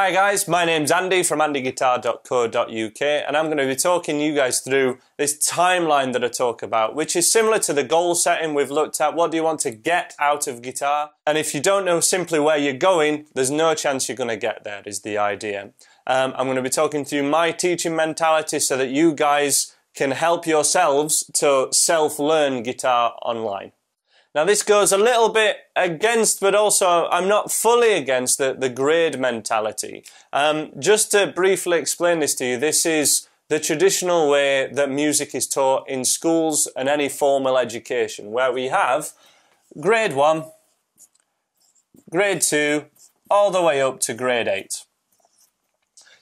Hi guys, my name's Andy from andyguitar.co.uk and I'm going to be talking you guys through this timeline that I talk about, which is similar to the goal setting we've looked at. What do you want to get out of guitar? And if you don't know simply where you're going, there's no chance you're going to get there, is the idea. I'm going to be talking through my teaching mentality so that you guys can help yourselves to self-learn guitar online. Now this goes a little bit against, but also I'm not fully against the grade mentality. Just to briefly explain this to you, this is the traditional way that music is taught in schools and any formal education, where we have grade 1, grade 2, all the way up to grade 8.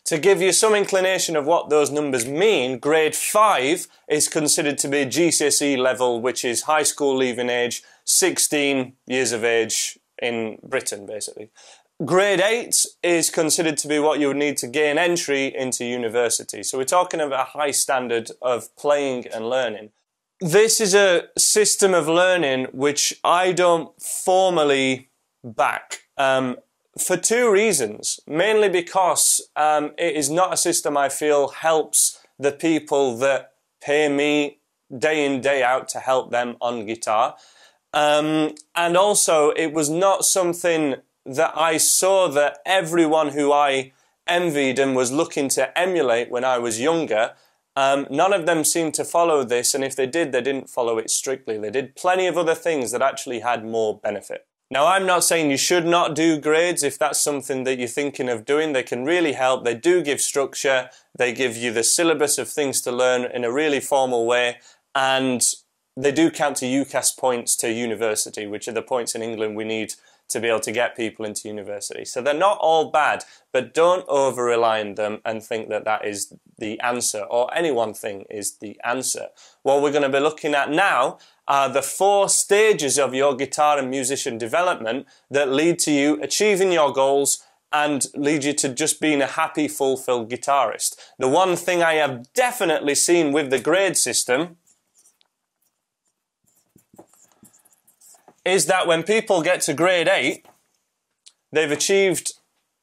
To give you some inclination of what those numbers mean, grade 5 is considered to be GCSE level, which is high school leaving age, 16 years of age in Britain, basically. Grade 8 is considered to be what you would need to gain entry into university. So we're talking about a high standard of playing and learning. This is a system of learning which I don't formally back. For two reasons, mainly because it is not a system I feel helps the people that pay me day in, day out to help them on guitar. And also, it was not something that I saw that everyone who I envied and was looking to emulate when I was younger. None of them seemed to follow this, and if they did, they didn't follow it strictly. They did plenty of other things that actually had more benefit. Now, I'm not saying you should not do grades. If that's something that you're thinking of doing, they can really help. They do give structure. They give you the syllabus of things to learn in a really formal way. And they do count to UCAS points to university, which are the points in England we need to be able to get people into university. So they're not all bad, but don't over-rely on them and think that that is the answer, or any one thing is the answer. What we're going to be looking at now are the 4 stages of your guitar and musician development that lead to you achieving your goals and lead you to just being a happy, fulfilled guitarist. The one thing I have definitely seen with the grade system is that when people get to grade 8, they've achieved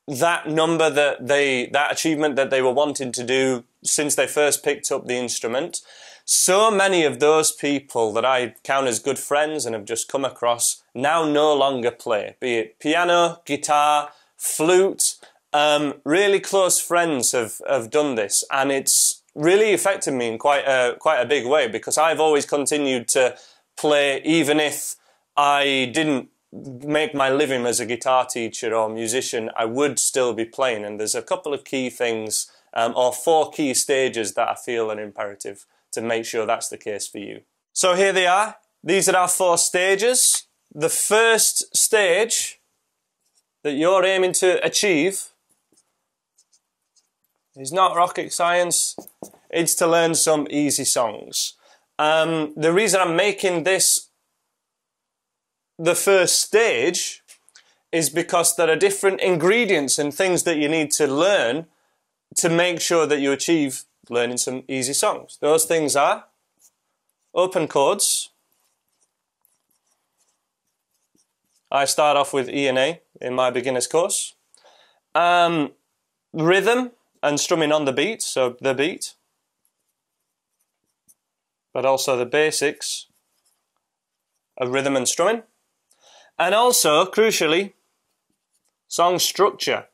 that number that achievement that they were wanting to do since they first picked up the instrument. So many of those people that I count as good friends and have just come across now no longer play, be it piano, guitar, flute. Really close friends have done this, and it's really affected me in quite a big way, because I've always continued to play even if I didn't make my living as a guitar teacher or musician. I would still be playing, and there's a couple of key things or 4 key stages that I feel are imperative to make sure that's the case for you. So here they are. These are our 4 stages. The first stage that you're aiming to achieve is not rocket science. It's to learn some easy songs. The reason I'm making this the first stage is because there are different ingredients and things that you need to learn to make sure that you achieve learning some easy songs. Those things are open chords. I start off with E and A in my beginner's course. Rhythm and strumming on the beat, so the beat, but also the basics of rhythm and strumming. And also, crucially, song structure.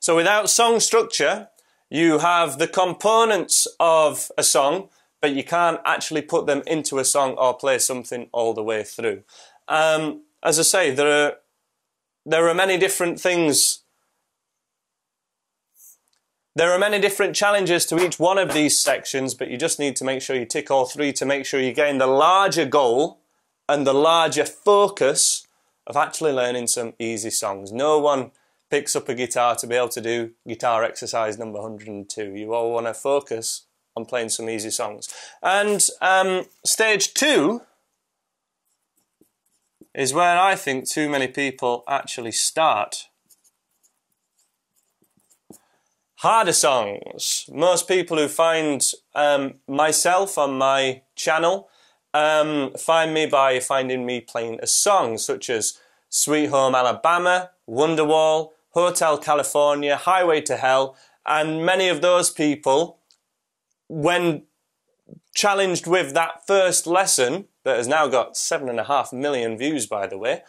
So without song structure, you have the components of a song, but you can't actually put them into a song or play something all the way through. As I say, there are many different things. There are many different challenges to each one of these sections, but you just need to make sure you tick all 3 to make sure you gain the larger goal and the larger focus of actually learning some easy songs. No one picks up a guitar to be able to do guitar exercise number 102. You all want to focus on playing some easy songs. And stage 2 is where I think too many people actually start. Harder songs. Most people who find myself on my channel find me by finding me playing a song such as Sweet Home Alabama, Wonderwall, Hotel California, Highway to Hell, and many of those people, when challenged with that first lesson, that has now got 7.5 million views, by the way,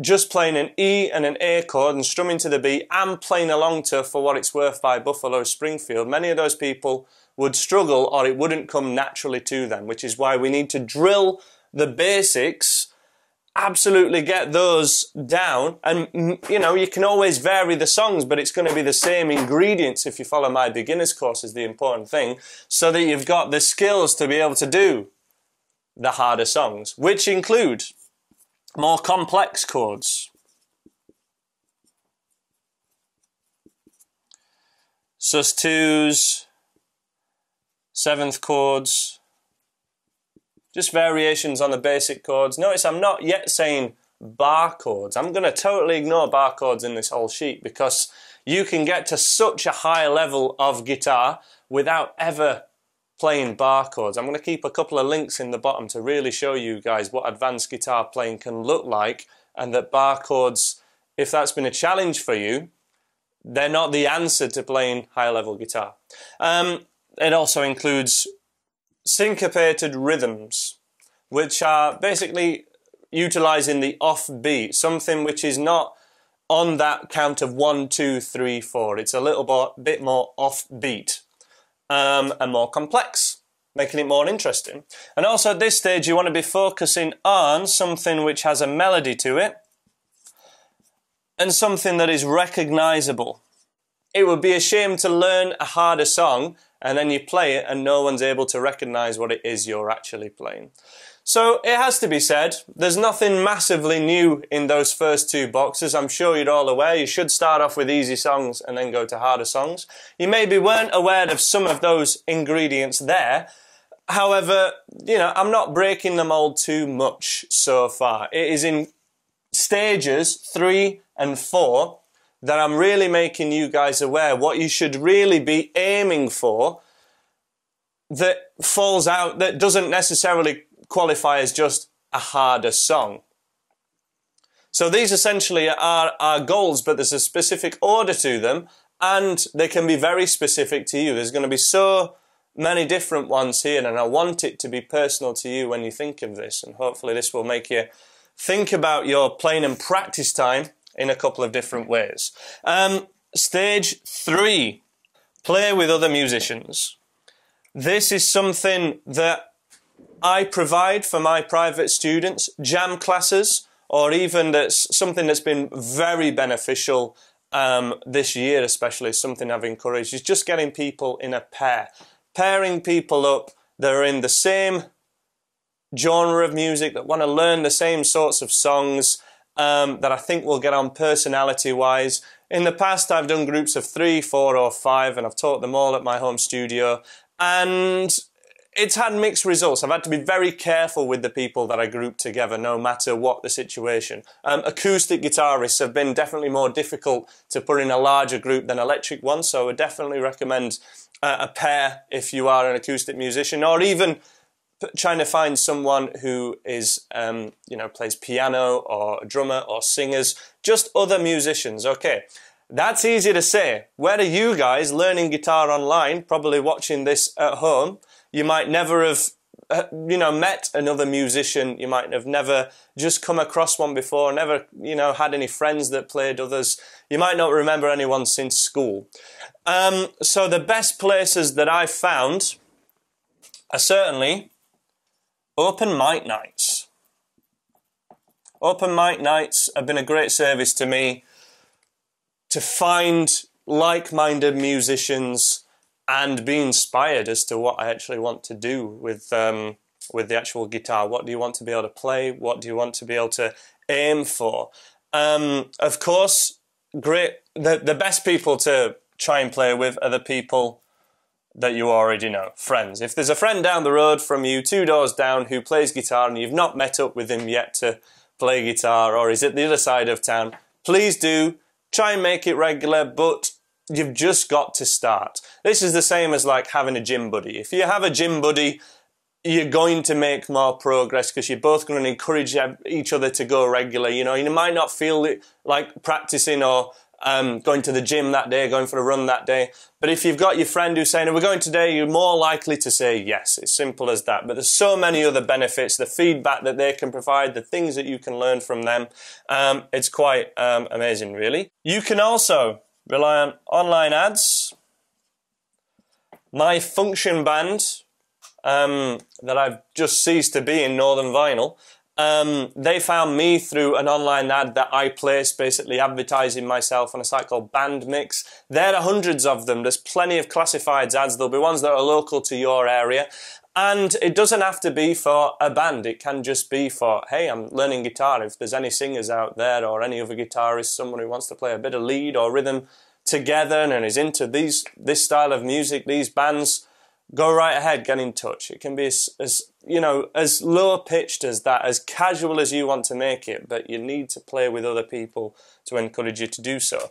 just playing an E and an A chord and strumming to the beat and playing along to For What It's Worth by Buffalo Springfield, many of those people would struggle, or it wouldn't come naturally to them, which is why we need to drill the basics, absolutely get those down. And you know, you can always vary the songs, but it's going to be the same ingredients if you follow my beginner's course, is the important thing, so that you've got the skills to be able to do the harder songs, which include more complex chords. Sus2s, seventh chords, just variations on the basic chords. Notice I'm not yet saying bar chords. I'm going to totally ignore bar chords in this whole sheet, because you can get to such a high level of guitar without ever playing bar chords. I'm going to keep a couple of links in the bottom to really show you guys what advanced guitar playing can look like, and that bar chords, if that's been a challenge for you, they're not the answer to playing high level guitar. It also includes syncopated rhythms, which are basically utilizing the offbeat, something which is not on that count of 1, 2, 3, 4. It's a little bit more offbeat and more complex, making it more interesting. And also at this stage, you want to be focusing on something which has a melody to it and something that is recognizable. It would be a shame to learn a harder song and then you play it and no one's able to recognize what it is you're actually playing. So it has to be said, there's nothing massively new in those first two boxes. I'm sure you're all aware. You should start off with easy songs and then go to harder songs. You maybe weren't aware of some of those ingredients there. However, you know, I'm not breaking the mold too much so far. It is in stages 3 and 4 that I'm really making you guys aware what you should really be aiming for, that falls out, that doesn't necessarily qualify as just a harder song. So these essentially are our goals, but there's a specific order to them, and they can be very specific to you. There's going to be so many different ones here, and I want it to be personal to you when you think of this, and hopefully this will make you think about your playing and practice time in a couple of different ways. Stage 3, play with other musicians. This is something that I provide for my private students, jam classes, or even that's something that's been very beneficial this year especially, something I've encouraged, is just getting people in a pair. Pairing people up that are in the same genre of music, that want to learn the same sorts of songs, that I think will get on personality-wise. In the past, I've done groups of 3, 4, or 5, and I've taught them all at my home studio, and it's had mixed results. I've had to be very careful with the people that I group together, no matter what the situation. Acoustic guitarists have been definitely more difficult to put in a larger group than electric ones, so I would definitely recommend a pair if you are an acoustic musician, or even trying to find someone who is, you know, plays piano or a drummer or singers, just other musicians. Okay, that's easy to say. Where are you guys learning guitar online, probably watching this at home? You might never have, you know, met another musician. You might have never just come across one before, never, you know, had any friends that played others. You might not remember anyone since school. So the best places that I've found are certainly open mic nights. Open mic nights have been a great service to me to find like-minded musicians and be inspired as to what I actually want to do with the actual guitar. What do you want to be able to play? What do you want to be able to aim for? Of course, the best people to try and play with are the people that you already know, friends. If there's a friend down the road from you, 2 doors down, who plays guitar and you've not met up with him yet to play guitar, or is at the other side of town, please do try and make it regular, but you've just got to start. This is the same as like having a gym buddy. If you have a gym buddy you're going to make more progress because you're both going to encourage each other to go regular. You know, you might not feel it like practicing or going to the gym that day, going for a run that day. But if you've got your friend who's saying, "Are we going today?" you're more likely to say yes. It's simple as that. But there's so many other benefits, the feedback that they can provide, the things that you can learn from them. It's quite amazing, really. You can also rely on online ads. My Function Band, that I've just ceased to be in Northern Vinyl, they found me through an online ad that I placed, basically advertising myself on a site called Band Mix. There are hundreds of them. There's plenty of classifieds ads. There'll be ones that are local to your area. And it doesn't have to be for a band. It can just be for, hey, I'm learning guitar. If there's any singers out there or any other guitarist, someone who wants to play a bit of lead or rhythm together and is into this style of music, these bands, go right ahead, get in touch. It can be as low pitched as that, as casual as you want to make it, but you need to play with other people to encourage you to do so.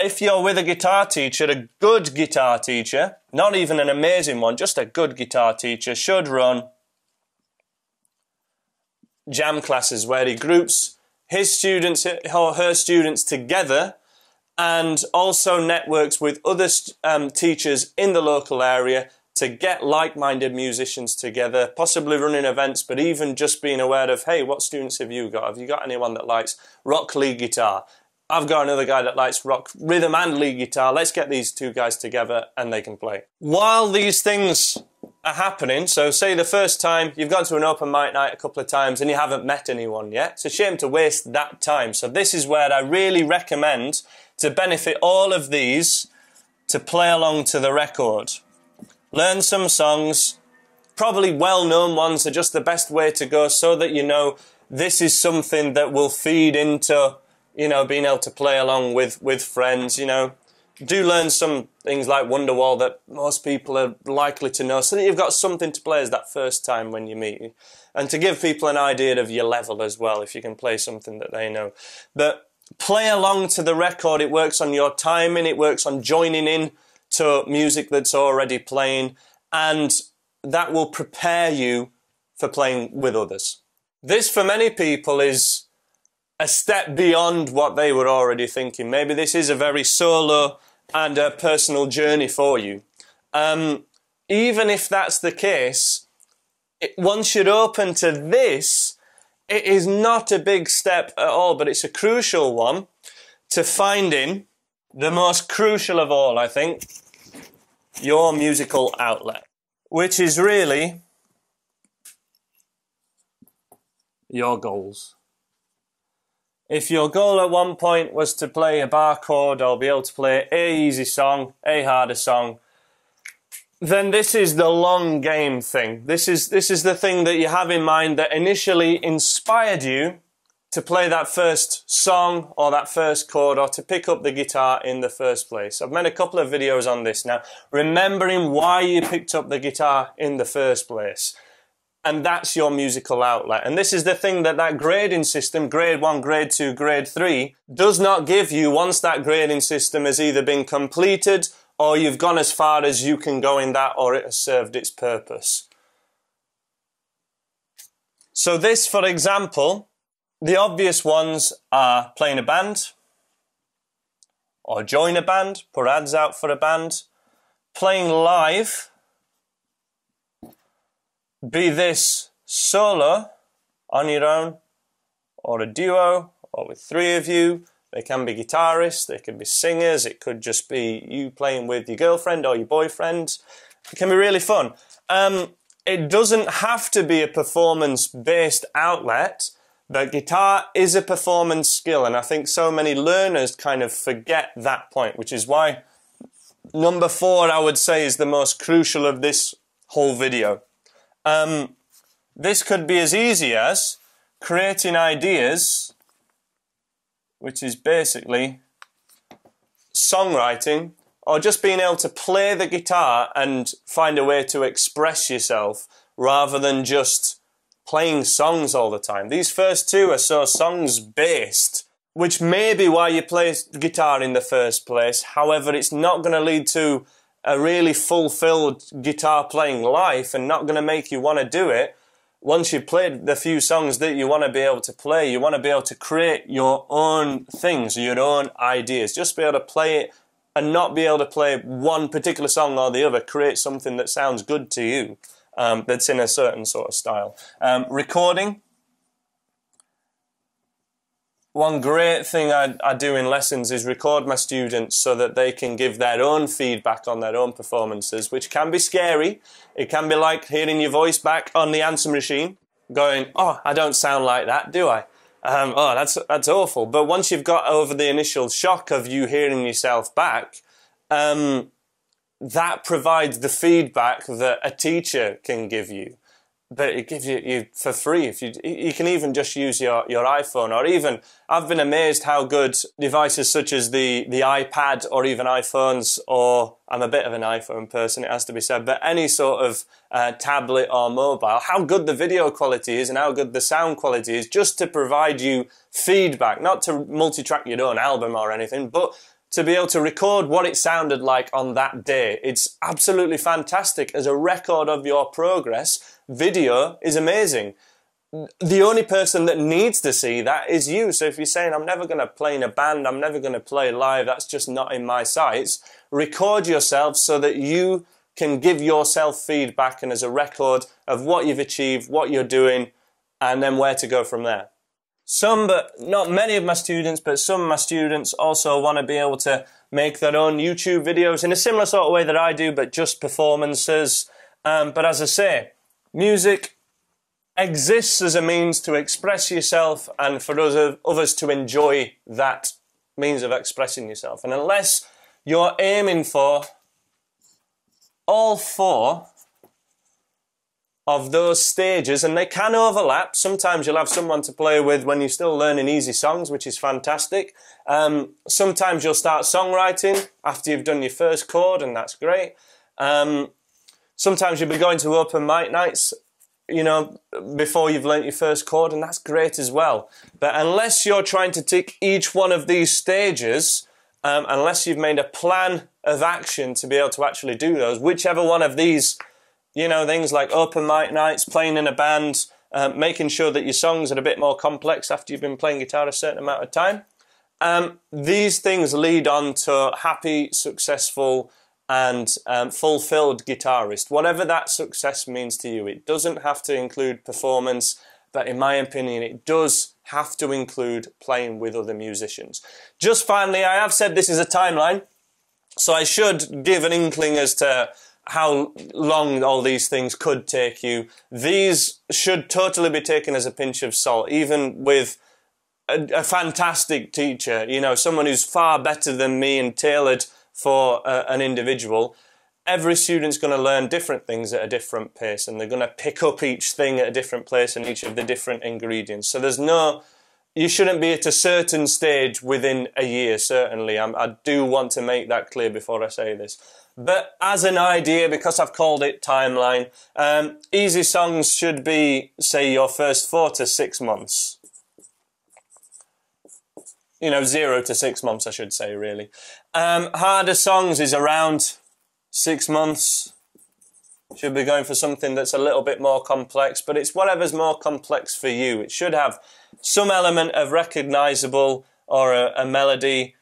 If you're with a guitar teacher, a good guitar teacher, not even an amazing one, just a good guitar teacher, should run jam classes where he groups his students or her students together and also networks with other teachers in the local area to get like-minded musicians together, possibly running events, but even just being aware of, hey, what students have you got? Have you got anyone that likes rock lead guitar? I've got another guy that likes rock, rhythm and lead guitar. Let's get these two guys together and they can play. While these things are happening, so say the first time you've gone to an open mic night a couple of times and you haven't met anyone yet, it's a shame to waste that time. So this is where I really recommend, to benefit all of these, to play along to the record. Learn some songs, probably well-known ones are just the best way to go, so that you know this is something that will feed into, you know, being able to play along with friends. You know, do learn some things like Wonderwall that most people are likely to know, so that you've got something to play as that first time when you meet, and to give people an idea of your level as well, if you can play something that they know. But play along to the record. It works on your timing, it works on joining in to music that's already playing, and that will prepare you for playing with others. This, for many people, is a step beyond what they were already thinking. Maybe this is a very solo and a personal journey for you. Even if that's the case, once you're open to this, it is not a big step at all, but it's a crucial one to finding the most crucial of all, I think, your musical outlet, which is really your goals. If your goal at one point was to play a bar chord or be able to play a easy song, a harder song, then this is the long game thing. This is the thing that you have in mind that initially inspired you to play that first song or that first chord or to pick up the guitar in the first place. I've made a couple of videos on this now, remembering why you picked up the guitar in the first place. And that's your musical outlet. And this is the thing that that grading system, grade 1, grade 2, grade 3, does not give you once that grading system has either been completed or you've gone as far as you can go in that, or it has served its purpose. So this, for example, the obvious ones are playing a band, or join a band, put ads out for a band, playing live, be this solo, on your own, or a duo, or with three of you. They can be guitarists, they can be singers, it could just be you playing with your girlfriend or your boyfriend. It can be really fun. It doesn't have to be a performance-based outlet. But guitar is a performance skill, and I think so many learners kind of forget that point, which is why number 4, I would say, is the most crucial of this whole video. This could be as easy as creating ideas, which is basically songwriting, or just being able to play the guitar and find a way to express yourself rather than just playing songs all the time. These first two are so songs-based, which may be why you play guitar in the first place. However, it's not going to lead to a really fulfilled guitar playing life and not going to make you want to do it. Once you've played the few songs that you want to be able to play, you want to be able to create your own things, your own ideas. Just be able to play it and not be able to play one particular song or the other. Create something that sounds good to you, that's in a certain sort of style. Recording. One great thing I do in lessons is record my students so that they can give their own feedback on their own performances, which can be scary. It can be like hearing your voice back on the answer machine, going, oh, I don't sound like that, do I? Oh, that's awful. But once you've got over the initial shock of you hearing yourself back, that provides the feedback that a teacher can give you. But it gives you for free. If you can even just use your iPhone, or even I've been amazed how good devices such as the iPad or even iPhones, or I'm a bit of an iPhone person, it has to be said, but any sort of tablet or mobile, how good the video quality is and how good the sound quality is, just to provide you feedback, not to multi-track your own album or anything, but to be able to record what it sounded like on that day. It's absolutely fantastic as a record of your progress. Video is amazing. The only person that needs to see that is you. So if you're saying, I'm never going to play in a band, I'm never going to play live, that's just not in my sights, record yourself so that you can give yourself feedback and as a record of what you've achieved, what you're doing, and then where to go from there. Some, but not many of my students, but some of my students also want to be able to make their own YouTube videos in a similar sort of way that I do, but just performances. But as I say, music exists as a means to express yourself and for others to enjoy that means of expressing yourself. And unless you're aiming for all four of those stages, and they can overlap. Sometimes you'll have someone to play with when you're still learning easy songs, which is fantastic. Sometimes you'll start songwriting after you've done your first chord, and that's great. Sometimes you'll be going to open mic nights, you know, before you've learnt your first chord, and that's great as well. But unless you're trying to tick each one of these stages, unless you've made a plan of action to be able to actually do those, whichever one of these, you know, things like open mic nights, playing in a band, making sure that your songs are a bit more complex after you've been playing guitar a certain amount of time. These things lead on to happy, successful, and fulfilled guitarist. Whatever that success means to you, it doesn't have to include performance, but in my opinion, it does have to include playing with other musicians. Just finally, I have said this is a timeline, so I should give an inkling as to how long all these things could take you. These should totally be taken as a pinch of salt, even with a fantastic teacher, you know, someone who's far better than me and tailored for an individual. Every student's going to learn different things at a different pace, and they're going to pick up each thing at a different place and each of the different ingredients. So there's no, you shouldn't be at a certain stage within a year, certainly. I do want to make that clear before I say this. But as an idea, because I've called it timeline, easy songs should be, say, your first 4 to 6 months. You know, 0 to 6 months, I should say, really. Harder songs is around 6 months. Should be going for something that's a little bit more complex, but it's whatever's more complex for you. It should have some element of recognisable or a melody.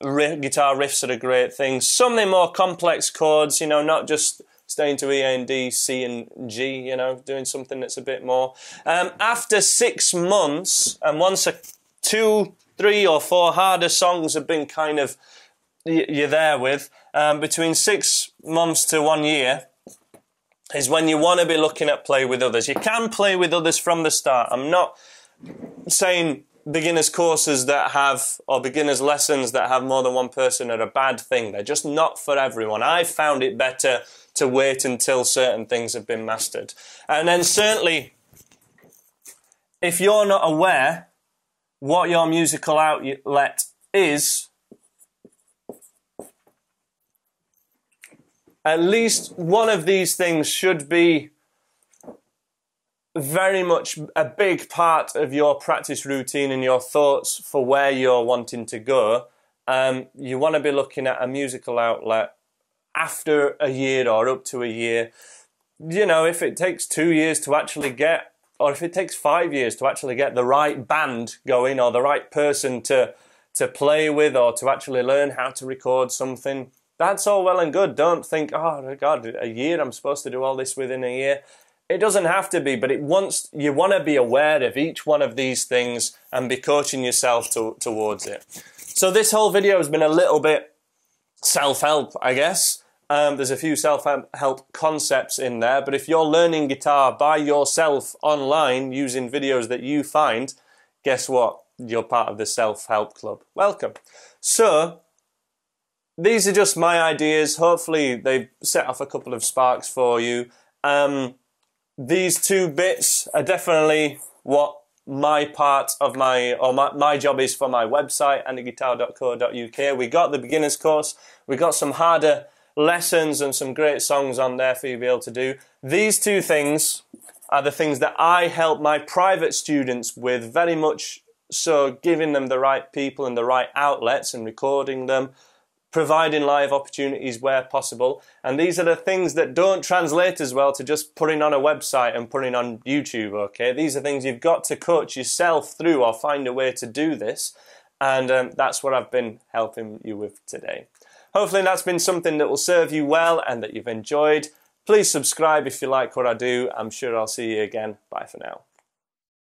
Guitar riffs are a great thing. Some of the more complex chords, you know, not just staying to E, A, and D, C, and G, you know, doing something that's a bit more. After 6 months, and once 2, 3, or 4 harder songs have been kind of, you're there with, between 6 months to 1 year is when you want to be looking at play with others. You can play with others from the start. I'm not saying beginners courses that have, or beginners lessons that have more than one person are a bad thing. They're just not for everyone. I found it better to wait until certain things have been mastered. And then certainly, if you're not aware what your musical outlet is, at least one of these things should be very much a big part of your practice routine and your thoughts for where you're wanting to go. You want to be looking at a musical outlet after a year or up to a year, you know, if it takes 2 years to actually get, or if it takes 5 years to actually get the right band going or the right person to play with or to actually learn how to record something, that's all well and good. Don't think, oh God, a year, I'm supposed to do all this within a year. It doesn't have to be, but it wants, you want to be aware of each one of these things and be coaching yourself towards it. So this whole video has been a little bit self-help, I guess. There's a few self-help concepts in there, but if you're learning guitar by yourself online using videos that you find, guess what? You're part of the self-help club. Welcome. So these are just my ideas. Hopefully they've set off a couple of sparks for you. These two bits are definitely what my part of my job is for my website, andyguitar.co.uk. We got the beginners course, we got some harder lessons and some great songs on there for you to be able to do. These two things are the things that I help my private students with very much so, giving them the right people and the right outlets and recording them, providing live opportunities where possible, and these are the things that don't translate as well to just putting on a website and putting on YouTube, okay? These are things you've got to coach yourself through or find a way to do this, and that's what I've been helping you with today. Hopefully that's been something that will serve you well and that you've enjoyed. Please subscribe if you like what I do. I'm sure I'll see you again. Bye for now.